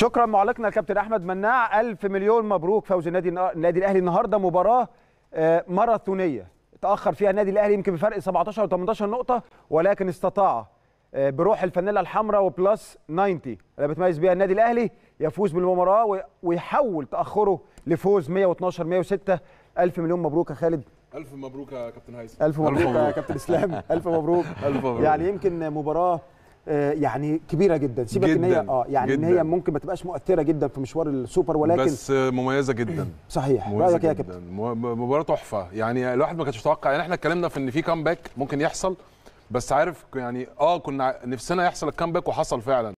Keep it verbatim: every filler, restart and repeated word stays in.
شكرا معلقنا الكابتن احمد مناع. ألف مليون مبروك فوز النادي النادي الاهلي النهارده مباراه ماراثونيه تاخر فيها النادي الاهلي يمكن بفرق سبعتاشر وتمنتاشر نقطه، ولكن استطاع بروح الفانيلا الحمراء وبلس تسعين اللي بتميز بيها النادي الاهلي يفوز بالمباراه ويحول تاخره لفوز مية واتناشر مية وستة. ألف مليون مبروك يا خالد. ألف مبروك يا كابتن هيثم. ألف مبروك يا كابتن اسلام. ألف مبروك. ألف مبروك. يعني يمكن مباراه يعني كبيره جدا، سيبك ان هي اه يعني جداً. ان هي ممكن ما تبقاش مؤثره جدا في مشوار السوبر، ولكن بس مميزه جدا. صحيح، رايك يا كابتن؟ مباراه تحفه، يعني الواحد ما كانش يتوقع. يعني احنا اتكلمنا في ان في كامباك ممكن يحصل، بس عارف يعني اه كنا نفسنا يحصل الكامباك وحصل فعلا.